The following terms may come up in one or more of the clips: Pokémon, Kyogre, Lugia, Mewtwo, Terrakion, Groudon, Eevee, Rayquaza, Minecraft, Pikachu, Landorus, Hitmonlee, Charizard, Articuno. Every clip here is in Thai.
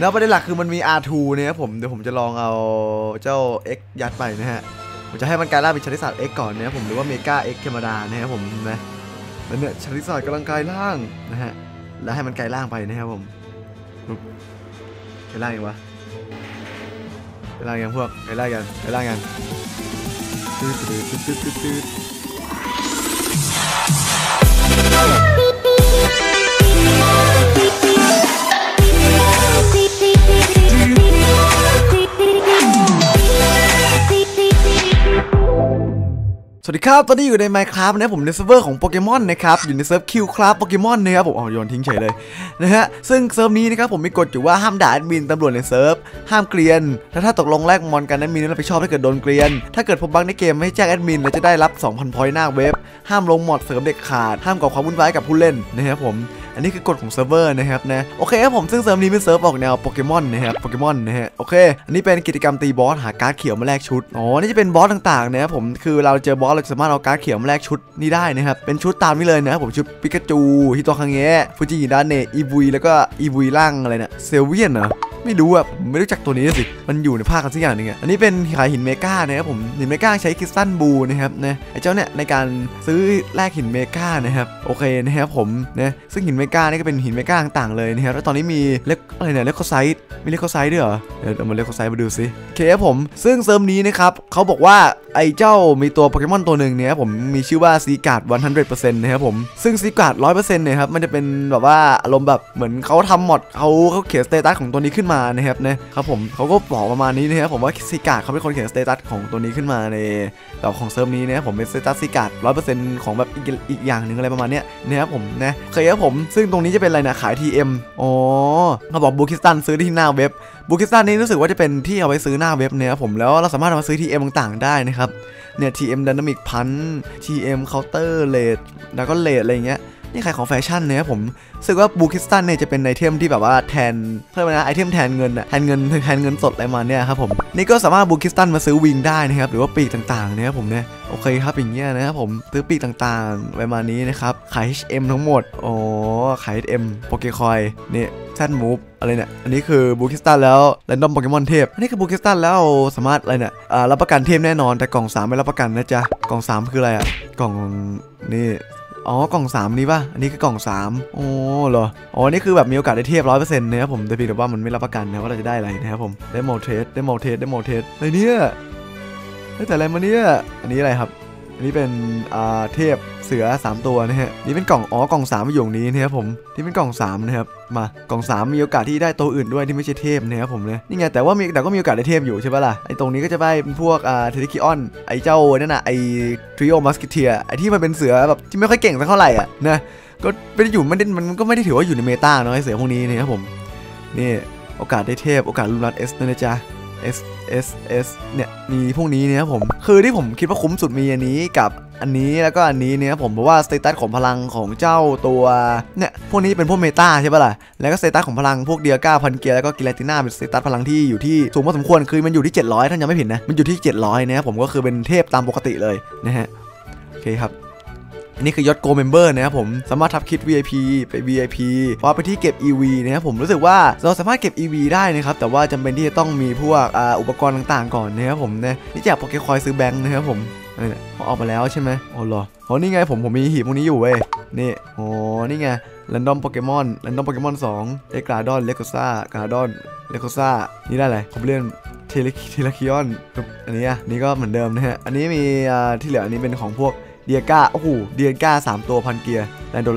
แล้วประเด็นหลักคือมันมี R2 เนี่ยครับผมเดี๋ยวผมจะลองเอาเจ้า X ยัดไปนะฮะผมจะให้มันกลายร่างเป็นชาริซาร์ด X ก่อนนะครับผมหรือว่าเมกา X ธรรมดานะครับผมนะแล้วเนี่ยชาริซาร์ดกำลังกลายร่างนะฮะแล้วให้มันกลายร่างไปนะครับผมกลายร่างยังวะกลายร่างยังพวกกลายร่างกันกลายร่างกันสวัสดีครับตอนนี้อยู่ใน Minecraft นะผมในเซิร์ฟเวอร์ของโปเกมอนนะครับอยู่ในเซิร์ฟคิวคราฟโปเกมอนนะครับผมโยนทิ้งเฉยเลยนะฮะซึ่งเซิร์ฟนี้นะครับผมมีกฎอยู่ว่าห้ามด่าแอดมินตำรวจในเซิร์ฟห้ามเกลียนและถ้าตกลงแลกมอนกันแอดมินนั้นรับผิดชอบถ้าเกิดโดนเกลียนถ้าเกิดพบบั๊กในเกมให้แจ้งแอดมินและจะได้รับ 2,000 พอยต์หน้าเว็บห้ามลงมอดเสริมเด็กขาดห้ามก่อความวุ่นวายกับผู้เล่นนะครับผมอันนี้คือกฎของเซิร์ฟเวอร์นะครับนะโอเคครับผมซึ่งเซิร์ฟนี้เป็นเซิร์ฟออกแนวโปเกมอนนะครับโปเกมอนนะฮะโอเคอันนี้เป็นกิจกรรมตีบอสหาการ์ดเขียวมาแลกชุดอ๋อนี่จะเป็นบอสต่างๆนะครับผมคือเราเจอบอสเราจะสามารถเอาการ์ดเขียวมาแลกชุดนี้ได้นะครับเป็นชุดตามนี้เลยนะครับผมชุดปิกาจูฮิโตคังเงะฟูจิดาเนะอีวีแล้วก็อีวีล่างอะไรเนี่ยเซเวียนเหรอไม่รู้อ่ะผมไม่รู้จักตัวนี้สิมันอยู่ในภาคกันสักอย่างนึงอ่ะอันนี้เป็นขายหินเมกานะครับผมหินเมกาใช้คริสตัลบูนะครับนะไอ้เจ้าเนี่ยในการซื้อแลกหินเมกานะครับโอเคนะครับผมนะซึ่งหินเมกานี่ก็เป็นหินเมกาต่างๆเลยนะครับแล้วตอนนี้มีเล็กอะไรเนี่ยเล็กโคไซต์มีเล็กโคไซต์ด้วยเหรอเดี๋ยวเอามาเล็กโคไซต์มาดูสิโอเคครับผมซึ่งเซิร์ฟนี้นะครับเขาบอกว่าไอ้เจ้ามีตัวโปเกมอนตัวหนึ่งเนี่ยผมมีชื่อว่าซีการ์ด 100% นะครับผมซึ่งซีการ์ด 100% เนี่ยครับมันจะเป็นแบบว่าอารมณ์แบบเหมือนเขาทำมอดเขาเขียนสเตตัสของตัวนี้ขึ้นมานะครับนะครับผมเขาก็บอกประมาณนี้นะครับผมว่าซีการ์ดเขาเป็นคนเขียนสเตตัสของตัวนี้ขึ้นมาในแบบของเซิร์ฟนี้นะครับผมเป็นสเตตัสซีการ์ด 100% ของแบบอีกอย่างหนึ่งอะไรประมาณเนี้ยนะครับผมนะเคยครับผมซึ่งตรงนี้จะเป็นอะไรนะขาย TM อ๋อเขาบอกบูคิสตันซื้อที่หน้าเว็บบูคิสตันนี่รู้สึกว่าจะเป็นที่เอาไว้ซื้อหน้าเว็บเนี่ยครับผมแล้วเราสามารถเอามาซื้อ TM ต่างๆได้นะครับเนี่ย TM Dynamic Punch TM Counter Rate แล้วก็ Rate อะไรอย่างเงี้ยนี่ขายของแฟชั่นเนี่ยครับผมรู้สึกว่าบูคิสตันเนี่ยจะเป็นไอเทมที่แบบว่าแทนเพิ่มนะไอเทมแทนเงินอะแทนเงินสดอะไรมาเนี่ยครับผมนี่ก็สามารถบูคิสตันมาซื้อวิงได้นะครับหรือว่าปีกต่างๆเนี่ยครับผมเนี่ยโอเคครับอย่างเงี้ยนะครับผมซื้อปีกต่างๆประมาณนี้นะครับขาย HM ทั้งหมดอ๋อขาย HM โปเกคอยเนี่ยแซนมูฟอะไรเนี่ยอันนี้คือบูคิสตันแล้วแรนดอมโปเกมอนเทพอันนี้คือบูคิสตันแล้วสามารถอะไรเนี่ยรับประกันเทพแน่นอนแต่กล่อง3ไม่รับประกันนะจ๊ะกล่อง3คืออะไรอะกล่องนี่อ๋อกล่อง3นี้ป่ะอันนี้คือกล่อง3โอ้เหรออ๋อนี่คือแบบมีโอกาสได้เทียบ 100% นะครับผมแต่พี่บอกว่ามันไม่รับประกันนะว่าเราจะได้อะไรนะครับผมได้โมเทสอะไรเนี่ยแต่อะไรมาเนี่ยอันนี้อะไรครับอันนี้เป็นเทพเสือ3ตัวนะฮะนี่เป็นกล่องอ๋อกล่อง3อยู่นี้นะครับผมที่เป็นกล่อง3นะครับมากล่อง3มีโอกาสที่ได้ตัวอื่นด้วยที่ไม่ใช่เทพนะครับผมเนี่ยนี่ไงแต่ว่ามีแต่ก็มีโอกาสได้เทพอยู่ใช่ป่ะล่ะไอตรงนี้ก็จะได้เป็นพวกเทริคิออนไอเจ้านั่นน่ะไอทริโอมัสกิเทียไอที่มันเป็นเสือแบบที่ไม่ค่อยเก่งสักเท่าไหร่อ่ะนะก็ไม่ได้อยู่มันก็ไม่ได้ถือว่าอยู่ในเมตาเนาะไอเสือพวกนี้นะครับผมนี่โอกาสได้เทพโอกาสลูนัสเอสนะจ๊ะS เนี่ยมีพวกนี้เนี่ยครับผมคือที่ผมคิดว่าคุ้มสุดมีอันนี้กับอันนี้แล้วก็อันนี้เนี่ยผมเพราะว่าสเตตัสของพลังของเจ้าตัวเนี่ยพวกนี้เป็นพวกเมตาใช่ป่ะล่ะแล้วก็สเตตัสของพลังพวกเดียก้าพันเกียร์แล้วก็กิเลติน่าเป็นสเตตัสพลังที่อยู่ที่สูงพอสมควรคือมันอยู่ที่700ท่านยังไม่ผิดนะมันอยู่ที่700เนี่ยผมก็คือเป็นเทพตามปกติเลยนะฮะโอเคครับอันนี้คือยอดโกลเมมเบอร์นะครับผมสามารถทับคิด VIP ไป VIP พอไปที่เก็บ EV นะครับผมรู้สึกว่าเราสามารถเก็บ EV ได้นะครับแต่ว่าจำเป็นที่จะต้องมีพวกอุปกรณ์ต่างๆก่อนนะครับผมนะนี่จากโปเกคอยซื้อแบงค์นะครับผมเนี่ยเขาออกมาแล้วใช่ไหมอ๋อเหรออ๋อนี่ไงผมมีหีบพวกนี้อยู่เว้ยนี่อ๋อนี่ไงแรนดอมโปเกมอน2เอกราดอนเลโกซ่ากราดอนเลโกซ่านี่ได้อะไรผมเล่นเทเลคิออนอันนี้นี่ก็เหมือนเดิมนะฮะอันนี้มีที่เหลืออันนี้เป็นของพวกเดียก้าโอ้โหเดียก้า3ตัวพันเกียร์แลนโด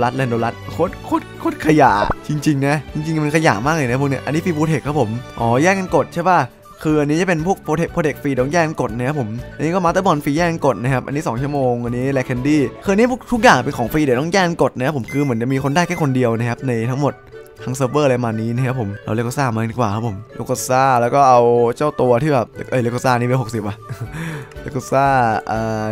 รัสโคตรขยะจริงๆนะจริงๆมันขยะมากเลยนะพวกเนี้ยอันนี้ฟรีโปรเทคครับผมอ๋อแย่งกันกดใช่ป่ะคืออันนี้จะเป็นพวกโปรเทคฟรีต้องแย่งกันกดนะครับผมอันนี้ก็มาสเตอร์บอลฟรีแย่งกันกดนะครับอันนี้2ชั่วโมงอันนี้แลคแคนดี้คือนี่ทุกอย่างเป็นของฟรีเดี๋ยวต้องแย่งกันกดนะครับผมคือเหมือนจะมีคนได้แค่คนเดียวนะครับในทั้งหมดทั้งเซิร์ฟเวอร์อะไรมานี้นะครับผมเราเลโกซ่ามาดีกว่าครับผมเลโกซ่าแล้วก็เอาเจ้าตัวที่แบบเลโกซ่านี่เป็น60อ่ะเลโกซ่า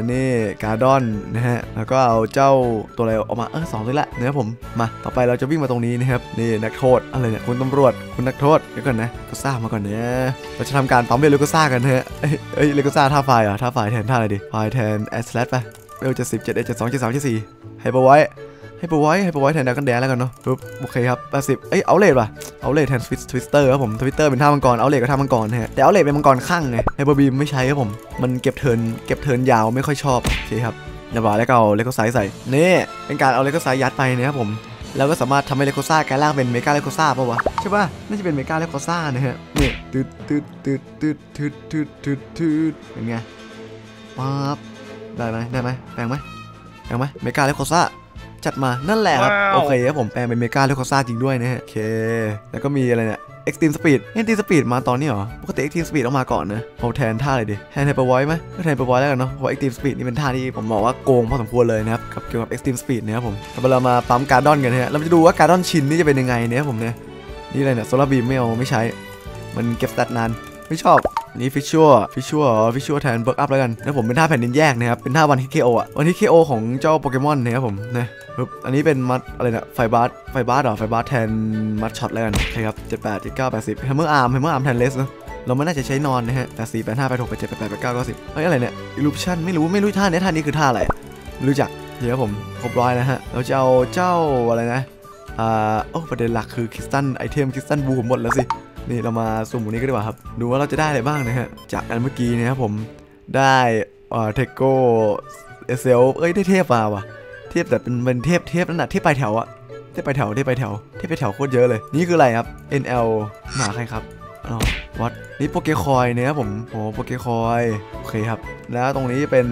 นี่การ์ดอนนะฮะแล้วก็เอาเจ้าตัวอะไรออกมา2ตัวละนะครับผมมาต่อไปเราจะวิ่งมาตรงนี้นะครับนี่นักโทษอะไรเนี่ยคุณตำรวจคุณนักโทษเดี๋ยวก่อนนะเลโกซ่ามาก่อนเนี่ยเราจะทำการปั๊มเลโกซ่ากันฮะเลโกซ่าท่าไฟอ่ะท่าไฟแทนท่าอะไรดีไฟแทนแอสแลชไปเบล70 7 7 2 7 3 7 4ให้ไปไว้ ให้ไปไว้แทนดากันแดนแล้วกันเนาะปุ๊บโอเคครับ80เอ้ยเอาเลทป่ะเอาเลทแทนทวิสเตอร์ครับผมทวิสเตอร์เป็นท่ามังกรเอาเลทก็ท่ามังกรฮะแต่เอาเลทเป็นมังกรข้างไงไฮเปอร์บีมไม่ใช้ครับผมมันเก็บเทิร์นยาวไม่ค่อยชอบโอเคครับเดี๋ยวแล้วก็เอาเลโกไซส์ใส่นี่เป็นการเอาเลโกไซส์ยัดไปนะครับผมแล้วก็สามารถทำให้เลโกซ่ากลายร่างเป็นเมกาเลโกซ่าป่ะวะใช่ป่ะน่าจะเป็นเมกาเลโกซ่านะฮะนี่เป็นไงป๊าบได้ไหมแปลงไหมเมกาเลโกซ่าจัดมานั่นแหละครับโอเคครับผมแปลงเป็นเมกาเลโกซ่าจริงด้วยนะฮะโอเคแล้วก็มีอะไรเนี่ยเอ็กซ์ตรีมสปีดมาตอนนี้เหรอปกติเอ็กซ์ตรีมสปีดออกมาก่อนนะเอาแทนท่าอะไรดิแทนไฮเปอร์ไวท์ไหมก็แทนไฮเปอร์ไวท์แล้วกันเนาะเพราะเอ็กซ์ตรีมสปีดนี่เป็นท่าที่ผมบอกว่าโกงพอสมควรเลยนะครับเกี่ยวกับเอ็กซ์ตรีมสปีดนะครับผมเรามาปั๊มการ์ดอนกันฮะเราจะดูว่าการ์ดอนชินนี่จะเป็นยังไงเนี่ยผมเนี่ยนี่อะไรเนี่ยโซลาร์บีมไม่เอาไม่ใช้มันเก็บสแตทนานไม่ชอบนี่ฟิชชัวแทนเบิร์กอัพแล้วกันแล้วผมเป็นท่าแผ่นดินแยกนะครับเป็นท่าวันฮิตเคโออ่ะวันฮิตเคโอของเจ้าโปเกมอนนะครับผมนะอันนี้เป็นมัดอะไรนะไฟบาร์ไฟบาร์แทนมัดช็อตแล้วกันใช่ครับ78 79 80แฮมเมอร์อาร์มแทนเลสนะเราไม่น่าจะใช้นอนนะฮะ84 85 86 87 88 89 90เฮ้ยอะไรเนี่ยอิลูปชั่นไม่รู้ท่านี้คือท่าอะไรรู้จักเดี๋ยวผมครบร้อยนะฮะเราจะเอาเจ้าอะไรนะโอ้ประเด็นหลักคือคริสตัลไอเทมคริสตัลบูผมหมดแล้วสินี่เรามาสุ่มวันนี้ก็ได้ป่ะครับดูว่าเราจะได้อะไรบ้างนะฮะจากอันเมื่อกี้นะครับผมได้เทโก้เอเซลเอ้ยได้เทพมาว่ะเทพแต่เป็นเทพนั่นแหละเทพไปแถวอะเทพไปแถวโคตรเยอะเลยนี่คืออะไรครับ NL หมาใครครับอ๋อวัดนี่โปเกคอยเนี่ยครับผมโอ้โปเกคอยโอเคครับแล้วตรงนี้เป็น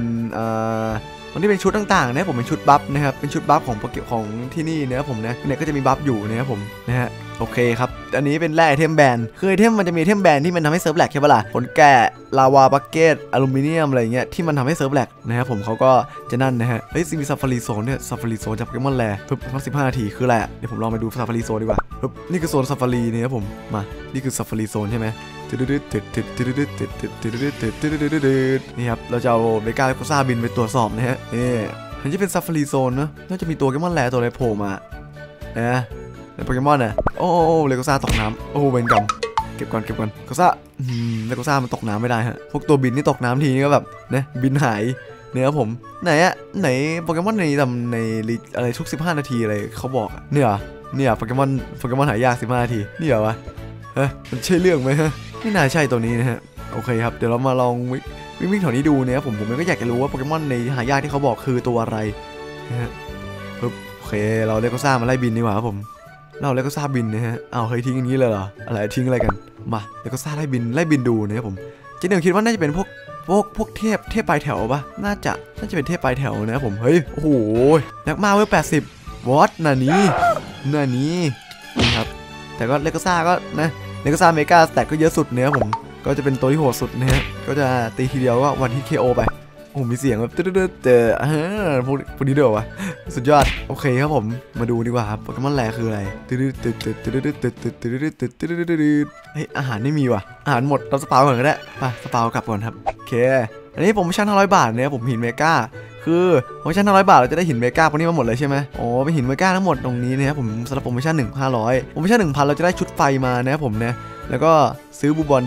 ตรงนี้เป็นชุดต่างๆนะผมเป็นชุดบัฟนะครับเป็นชุดบัฟของโปเกของที่นี่นะครับผมนะเนี่ยก็จะมีบัฟอยู่นะครับผมนะฮะโอเคครับอันนี้เป็นแร่ไอเทมแบนคือไอเทมมันจะมีไอเทมแบนที่มันทำให้เซิร์ฟแลกใช่ปะล่ะผลแกะลาวาบักเก็ตอลูมิเนียมอะไรเงี้ยที่มันทำให้เซิร์ฟแลกนะครับผมเขาก็จะนั่นนะฮะเฮ้ยมีซาฟารีโซนเนี่ยซาฟารีโซนจากโปเกมอนแลปึ๊บทั้ง15 นาทีคืออะไรเดี๋ยวผมลองไปดูซาฟารีโซนดีกว่าปึ๊บนี่คือโซนซาฟารีเนี่ยครับผมมานี่คือซาฟารีโซนใช่ไหมนี่ครับเราจะเอาเบก้าและโกซ่าบินไปตรวจสอบนะฮะนี่มันจะเป็นซาฟารีโซนนะน่าจะมีตัวโปเกมอนแลตัวอะไรโผล่มานะโปเกมอนน่ะโอ้เลโกซ่าตกน้ำโอ้เวนกัมเก็บก่อนโกซ่าเลโกซ่ามันตกน้ำไม่ได้ฮะพวกตัวบินนี่ตกน้ำทีนี่ก็แบบนะบินหายเนื้อผมไหนอะโปเกมอนในอะไรทุก15 นาทีอะไรเขาบอกเนี่ยโปเกมอนหายาก15 นาทีนี่เหรอวะฮะมันใช่เรื่องไหมฮะไม่น่าใช่ตัวนี้นะฮะโอเคครับเดี๋ยวเรามาลองวิ่งแถวนี้ดูเนี่ยผมก็อยากจะรู้ว่าโปเกมอนในหายากที่เขาบอกคือตัวอะไรนะฮะโอเคเราเลโกซ่ามาไล่บินดีกว่าครับผมเราเลโกซ่าบินนะฮะเอาเฮ้ยทิ้งอย่างนี้เลยเหรออะไรทิ้งอะไรกันมาเลโกซ่าไล่บินดูนะครับผมเจนเดิมคิดว่าน่าจะเป็นพวกเทพปลายแถวป่ะน่าจะเป็นเทพปลายแถวนะครับผมเฮ้ยโอ้โหนักมาเว้ย80วอตน่ะนี้นี่ครับแต่ก็เลโกซ่าก็นะเลโกซ่าเมกาสแตทก็เยอะสุดนะครับผมก็จะเป็นตัวที่โหดสุดนะฮะก็จะตีทีเดียวก็วันที่ KO ไปโอ้มีเสียงแบบตึ๊ดพวกนี้เด้อวะสุดยอดโอเคครับผมมาดูดีกว่าครับโปเกมอนแลคืออะไรเฮ้ยอาหารไม่มีว่ะอาหารหมดเราสปาวก่อนก็ได้ไปสปาวกลับก่อนครับโอเคอันนี้ผมชั่น500 บาทเนี่ยผมหินเมกาคือโปรโมชั่น500 บาทเราจะได้หินเมกาพวกนี้มาหมดเลยใช่ไหมโอ้เป็นหินเมกาทั้งหมดตรงนี้นะครับผมสำหรับโปรโมชั่น1,500โปรโมชั่น1,000เราจะได้ชุดไฟมานะครับผมนะแล้วก็ซื้อบูบอน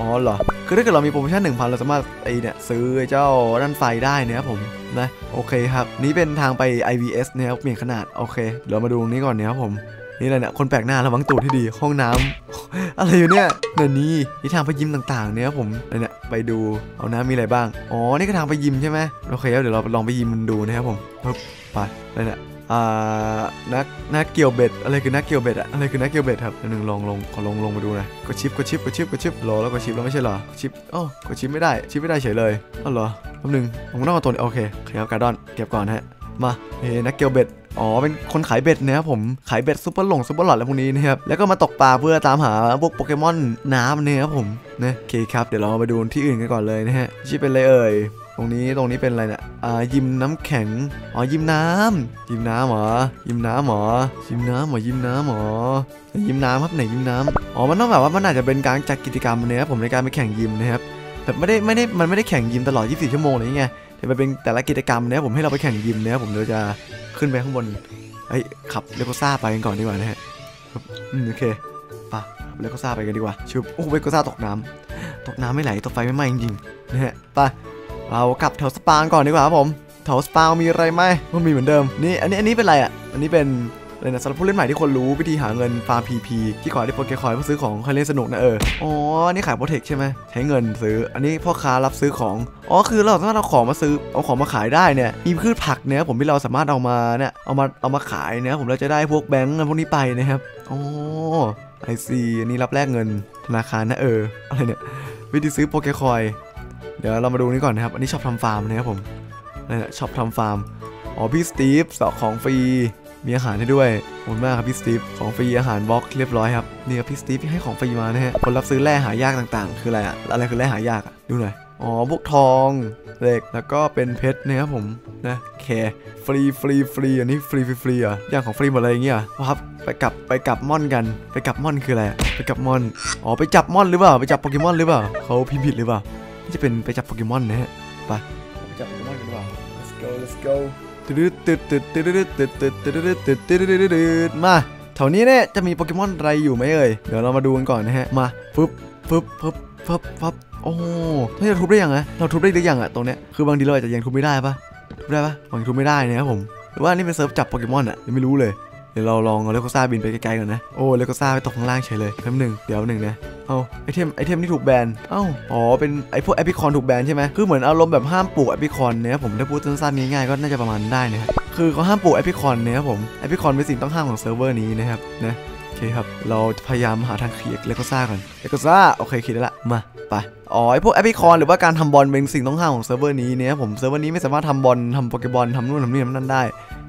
อ๋อเหรอคือถ้าเกิดเรามีโปรโมชั่น 1,000 เราสามารถไอเนี่ยซื้อเจ้าด้านไฟได้นะครับผมนะโอเคครับนี้เป็นทางไป IVS นะครับเปลี่ยนขนาดโอเคเรามาดูตรงนี้ก่อนนะครับผมนี่อะไรเนี่ยคนแปลกหน้าระวังตูดให้ดีห้องน้ำอะไรอยู่เนี่ยนี่ทางไปยิมต่างๆนะครับผมเนี่ยไปดูเอาน้ำมีอะไรบ้างอ๋อนี่ก็ทางไปยิมใช่ไหมโอเคแล้วเดี๋ยวเราลองไปยิมมันดูนะครับผมไปอะไรเนี่ยนักเกี่ยวเบ็ดอะไรคือนักเกี่ยวเบ็ดอะอะไรคือนักเกี่ยวเบ็ดครับหนึ่งลองมาดูนะก็ชิปรอแล้วก็ชิปแล้วไม่ใช่หรอชิปอ๋อก็ชิปไม่ได้เฉยเลยอ๋อเหรอแป๊บนึงผมต้องเอาตัวนี้โอเคครับการ์ดอนเก็บก่อนฮะมานักเกี่ยวเบ็ดอ๋อเป็นคนขายเบ็ดนะครับผมขายเบ็ดซุปเปอร์หลงซุปเปอร์หลอดอะไรพวกนี้นะครับแล้วก็มาตกปลาเพื่อตามหาพวกโปเกมอนน้ำเนี่ยครับผมนะโอเคครับเดี๋ยวเราไปดูที่อื่นกันก่อนเลยนะฮะชิปเป็นอะไรเอ่ยตรงนี้เป็นอะไรเนี่ยยิมน้ำแข็งอ๋อยิมน้ำหรอยิมน้ำหรอยิมน้ำครับไหนยิมน้ำอ๋อมันต้องแบบว่ามันอาจจะเป็นการจัดกิจกรรมเนี่ยครับผมในการไปแข่งยิมนะครับแบบมันไม่ได้แข่งยิมตลอด24 ชั่วโมงเลยไงแต่มันเป็นแต่ละกิจกรรมเนี่ยผมให้เราไปแข่งยิมเนี่ยผมเดี๋ยวจะขึ้นไปข้างบนไอ้ขับเลโกซ่าไปกันก่อนดีกว่านะฮะโอเคไปเลโกซ่าไปกันดีกว่าชิบโอ้เลโกซ่าตกน้ำไม่ไหลตกไฟไม่ไหม้จริงๆนะฮะไปเรากลับแถวสปาก่อนดีกว่าครับผม แถวสปาวมีอะไรไหมก็มีเหมือนเดิมนี่อันนี้เป็นอะไรอ่ะอันนี้เป็นเลยนะสำหรับผู้เล่นใหม่ที่คนรู้วิธีหาเงินฟาร์ม PP ที่ขอได้โปรเกคอยเพื่อซื้อของใครเล่นสนุกนะอ๋อนี่ขายโปรเทคใช่ไหมใช้เงินซื้ออันนี้พ่อค้ารับซื้อของอ๋อคือเราสามารถเอาของมาซื้อเอาของมาขายได้เนี่ยมีพืชผักเนี่ยผมที่เราสามารถเอามาเนี่ยเอามาขายเนี่ยผมเราจะได้พวกแบงก์เงินพวกนี้ไปนะครับอ๋อไอซีอันนี้รับแลกเงินธนาคารนะอะไรเนี่ยวิธีซื้อโปรเกคอยเดี๋ยวเรามาดูนี่ก่อนนะครับอันนี้ช็อปทำฟาร์มนะครับผมเนี่ยช็อปทำฟาร์มอ๋อพี่สตีฟสอบของฟรีมีอาหารให้ด้วยขอบคุณมากครับพี่สตีฟของฟรีอาหารบล็อกเรียบร้อยครับนี่ครับพี่สตีฟให้ของฟรีมานะฮะคนรับซื้อแร่หายากต่างๆคืออะไรอะอะไรคือแร่หายากอะดูหน่อยอ๋อพวกทองเหล็กแล้วก็เป็นเพชรนะครับผมนะแค่ฟรีอันนี้ฟรีอ่ะอย่างของฟรีหมดอะไรอย่างเงี้ยครับไปกลับม่อนกันไปกลับม่อนคืออะไรไปกลับม่อนอ๋อไปจับม่อนหรือเปล่าไปจับโปเกมอนหรือเปล่าเขาพิมพ์ผิดหรือเปล่าจะเป็นไปจับโปเกมอนนะฮะไปจับโปเกมอนกันหรือเปล่า let's goมาแถวนี้เนี่ยจะมีโปเกมอนอะไรอยู่ไหมเดี๋ยวเรามาดูกันก่อนนะฮะมาปึ๊บโอ้เราจะทุบได้ยังไงเราทุบได้หรือยังอะตรงเนี้ยคือบางทีเราอาจจะยังทุบไม่ได้ปะทุบได้ปะบางทีทุบไม่ได้นะครับผมหรือว่านี่เป็นเซิร์ฟจับโปเกมอนอะยังไม่รู้เลยเดี๋ยวเราลองเอาเลโกซ่าบินไปไกลๆก่อนนะโอ้เลโกซ่าไปตกข้างล่างเฉยเลยแป๊บนึงเดี๋ยวนะเอาไอเทมที่ถูกแบนเอ้าอ๋อเป็นไอพวกแอปพิคอนถูกแบนใช่ไหมคือเหมือนอารมณ์แบบห้ามปลูกแอปพิคอนเนี่ยผมได้พูดสั้นๆง่ายๆก็น่าจะประมาณได้นะครับคือเขาห้ามปลูกแอปพิคอนเนี่ยผมแอปพิคอนเป็นสิ่งต้องห้ามของเซิร์ฟเวอร์นี้นะครับนะโอเคครับเราพยายามหาทางเคลียร์เลโกซ่าก่อนเลโกซ่าโอเคเคลียร์ได้ละมาไปอ๋อไอพวกแอปพิคอนหรือว่าการทำบอลเป็นสิ่งต้องห้ามของเซิร์ฟเวอร์นี้เนี่ยผมเซิร์ฟเวอร์นี้ไม่สามารถทำบอลทำโปเกมอนทำนู่นทำนี่ทำนั่นได้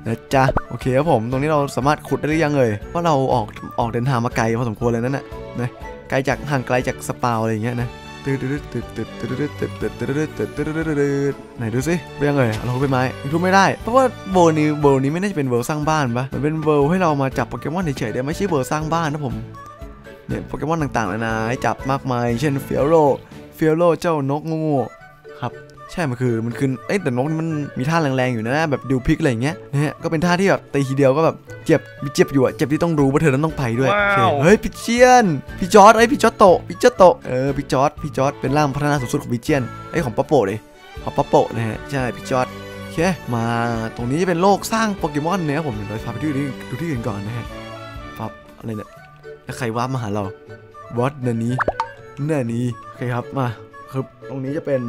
นะจ๊ะโอเคครับผมตรงนี้เราสามารถขุดได้หรือยังเพราะเราออกเดินทางมาไกลพอสมควรเลยนั่นน่ะนะไกลจากห่างไกลจากสปาอะไรอย่างเงี้ยนะไหนดูสิเป็นยังไงเราไปไม้ทุบไม่ได้เพราะว่าโบนี้ไม่น่าจะเป็นโบสร้างบ้านปะมันเป็นโบให้เรามาจับโปเกมอนเฉยๆแต่ไม่ใช่โบสร้างบ้านนะผมเนี่ยโปเกมอนต่างๆนานาจับมากมายเช่นเฟียโรเจ้านกงูครับใช่มันคือเอ๊ะแต่นกมันมีท่าแรงๆอยู่นะแบบดิวพิกอะไรอย่างเงี้ยนะฮะก็เป็นท่าที่แบบตีทีเดียวก็แบบเจ็บอยู่อะเจ็บที่ต้องรู้ว่าเธอนั้นต้องไปด้วยเฮ้ยพี่เจียนพี่จอร์ดไอพี่จอร์ดโตพี่จอร์ดโตพี่จอร์ดเป็นร่างพัฒนาสูงสุดของพี่เจียนไอของป๊อปโปเลยของป๊อปโปนะฮะใช่พี่จอร์ดโอเคมาตรงนี้จะเป็นโลกสร้างโปเกมอนนะครับผมเดี๋ยวพาไปดูที่อื่นก่อนนะฮะปั๊บอะไรเนี่ยแล้วใครว้ามาหาเราวอตหน้านี้โอเคครับมาครับตรงนี้จะเป็น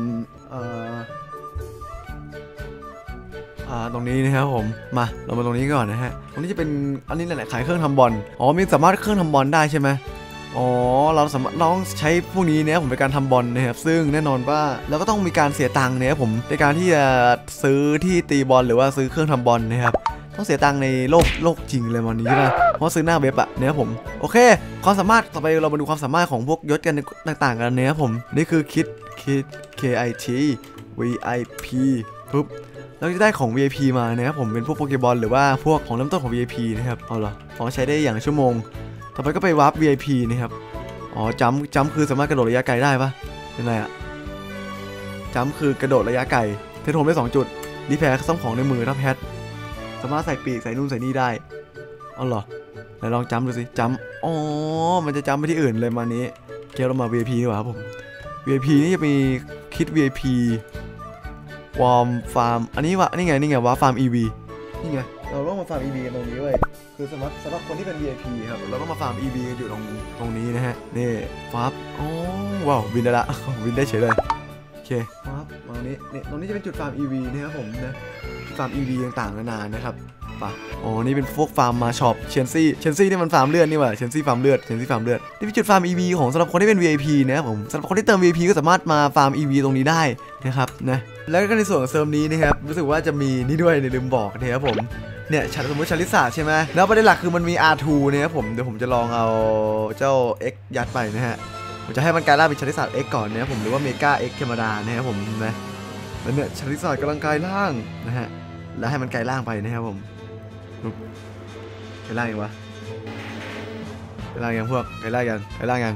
ตรงนี้นะครับผมมาเรามาตรงนี้ก่อนนะฮะตรงนี้จะเป็นอันนี้แหละขายเครื่องทำบอลอ๋อมีสามารถเครื่องทำบอลได้ใช่ไหมอ๋อเราสามารถต้องใช้พวกนี้เนี่ยผมในการทำบอลนะครับซึ่งแน่นอนว่าเราก็ต้องมีการเสียตังค์เนี่ยผมในการที่จะซื้อที่ตีบอลหรือว่าซื้อเครื่องทำบอลนะครับต้องเสียตังค์ในโลกจริงเลยวันนี้ใช่ไหมเพราะซื้อหน้าเว็บอะเนี่ยผมโอเคความสามารถต่อไปเรามาดูความสามารถของพวกยศกันต่างๆกันเนี่ยผมนี่คือคิด KIT VIP ปุ๊บเราจะได้ของ VIP มานะครับผมเป็นพวกโปเกบอลหรือว่าพวกของเริ่มต้นของ VIP นะครับเอาล่ะของใช้ได้อย่างชั่วโมงต่อไปก็ไปวาร์ป VIP นะครับอ๋อจัมป์คือสามารถกระโดดระยะไกลได้ปะเป็นไรอะจัมป์คือกระโดดระยะไกลเทโทมได้2จุดรีแพร์ซ่อมของในมือรับแพทสามารถใส่ปีกใส่นู่นใส่นี่ได้เอาล่ะไหนลองจัมป์ดูสิจัมป์อ๋อมันจะจัมป์ไปที่อื่นเลยมานี้เกี่ยวเรามา VIP ดีกว่าครับผม VIP นี่จะมีคิด VIP วอร์มฟาร์มอันนี้วะนี่ไงวะฟาร์ม EV นี่ไงเราต้องมาฟาร์ม EV ตรงนี้เว้ยคือสำหรับคนที่เป็น VIP ครับเราต้องมาฟาร์ม EV อยู่ตรงนี้นะฮะนี่ฟับอ๋อว้าวบินได้ละ บินได้เฉยเลยโอเคฟับตรงนี้นี่ตรงนี้จะเป็นจุดฟาร์ม EV นะครับผมนะฟาร์ม EV ต่างๆนานานะครับป่ะอ๋อนี่เป็นพวกฟาร์มมาช็อปเชนซี่นี่มันฟาร์มเลือดนี่หว่าเชนซี่ฟาร์มเลือดนี่เป็นจุดฟาร์ม EV ของสำหรับคนที่เป็น VIP นะครับผมสำหรับคนที่เติม VIP ก็สามารถมาฟาร์ม EV ตรงนี้ได้นะครับนะแล้วก็ในส่วนของเซิร์ฟนี้นะครับรู้สึกว่าจะมีนี่ด้วยในลืมบอกนะครับผมเนี่ยฉันสมมติชาลิสาใช่ไหมแล้วประเด็นหลักคือมันมี R2 นะครับผมเดี๋ยวผมจะลองเอาเจ้า X ยัดไปนะฮะผมจะให้มันกลายร่างเป็นชาลิสา X ก่อนนะครับผมหรือว่าเมกา X ธรรมดานะครับผมนะแล้วเนี่ยชาลิสากำลังกลายร่างนะฮะแล้วให้มันกลายร่างไปนะครับผมกลายร่างยังวะกลายร่างยังพวกกลายร่างยัง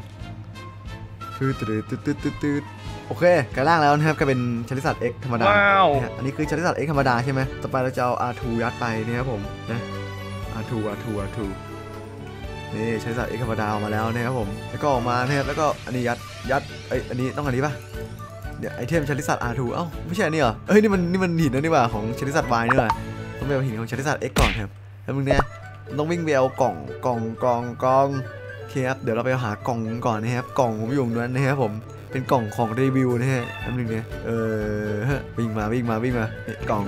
โอเคกลายร่างแล้วนะครับก็เป็นชาลิสา X ธรรมดา wow. อันนี้คือชาลิสา X ธรรมดาใช่ไหมต่อไปเราจะเอา R2 ยัดไปนะครับผมนะ R2 นี่ชาลิสา X ธรรมดาออกมาแล้วนะครับผมแล้วก็ออกมานะครับแล้วก็อันนี้ยัดไออันนี้ต้องอันนี้ปะ เดี๋ยวไอเทมชาริซัต R2 เอ้าไม่ใช่นี่เหรอเฮ้ยนี่มันหินนะนี่หว่าของชาริซัต Y นี่หว่าต้องไปเอาหินของชาริซัต X ก่อนครับแล้วมึงเนี่ยต้องวิ่งไปเอากล่องโอเคครับเดี๋ยวเราไปหากล่องก่อนนะครับกล่องผมอยู่ตรงนั้นนะครับผมเป็นกล่องของรีวิวนะฮะอันหนึ่งเนี่ยวิ่งมานี่กล่อง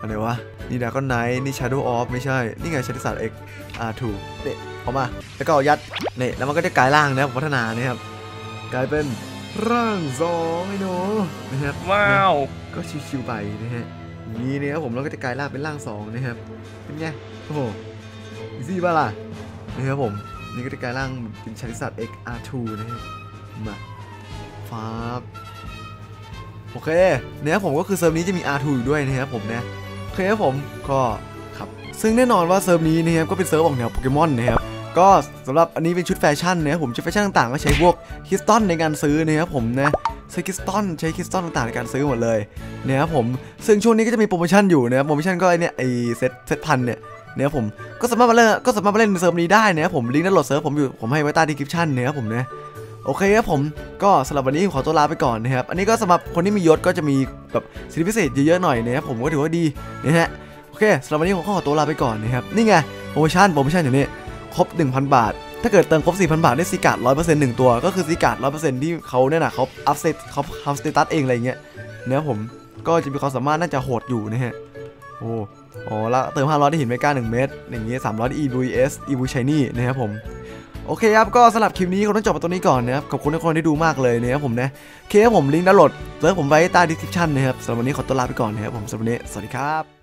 อะไรวะนี่ดาร์กไนท์นี่ Shadow of ไม่ใช่นี่ไงชาริซัต X R2 เนี่ยเอามาแล้วก็ยัดเนี่ยแล้วมันก็จะกลายร่างนะครับพัฒนานะครับกลายเป็นร่างสองไอ้หนูนะครับว้าวก็ชิวๆไปนะฮะนี่นะครับผมเราก็จะกลายร่างเป็นร่างสองนะครับเป็นไงโอ้โหอีซี่ป่ะล่ะนะครับผมนี่ก็จะกลายร่างเป็นชาริซัต X R2 นะครับมาฟ้าโอเคเนี่ยผมก็คือเซิร์ฟนี้จะมี R2 อยู่ด้วยนะครับผมนะโอเคครับผมก็ครับซึ่งแน่นอนว่าเซิร์ฟนี้นะครับก็เป็นเซิร์ฟของแนวโปเกมอนนะครับก็สำหรับอันนี้เป็นชุดแฟชั่นนะครับผมชุดแฟชั่นต่างๆก็ใช้พวกคริสตัลในการซื้อนะครับผมนะใช้คริสตัลต่างๆในการซื้อหมดเลยนะครับผมซึ่งช่วงนี้ก็จะมีโปรโมชั่นอยู่นะครับโปรโมชั่นก็ไอเซตพันเนี่ยเนี่ยผมก็สามารถมาเล่นเซิร์ฟนี้ได้นะครับผมลิงก์ดาวน์โหลดเซิร์ฟผมอยู่ผมให้ไว้ใต้ดีคริปชั่นนะครับผมนะโอเคครับผมก็สำหรับวันนี้ขอตัวลาไปก่อนนะครับอันนี้ก็สำหรับคนที่มียศก็จะมีแบบสิทธิพิเศษเยอะๆหน่อยนะครับผมก็ถือว่าดีนะฮะโอเคสำหรับวันนี้ผมขอตัวลาไปก่อนนะครับนี่ไงโปรโมชั่นอย่างนี้ครบ 1,000 บาทถ้าเกิดเติมครบ 4,000 บาทได้ซีการ์ด 100% 1 ตัวก็คือซีการ์ด 100% ที่เขาเนี่ยนะเขาอัพเซตเขาทำสเตตัสเองอะไรเงี้ยนะครับผมก็จะมีความสามารถน่าจะโหดอยู่นะฮะโอ้อ๋อแล้วเติม500ได้หินเมกา1เม็ดอย่างเงี้ย300ได้ EVS EV Shiny นะครับผมโอเคครับก็สำหรับคลิปนี้ผมต้องจบมาตรงนี้ก่อนนะครับขอบคุณทุกคนที่ดูมากเลยนะครับผมนะโอเคผมลิงก์ดาวน์โหลดเซิร์ฟผมไว้ใต้ description นะครับสำหรับวันนี้ขอตัวลาไปก่อนนะครับผมสำหรับวันนี้สวัสดีครับ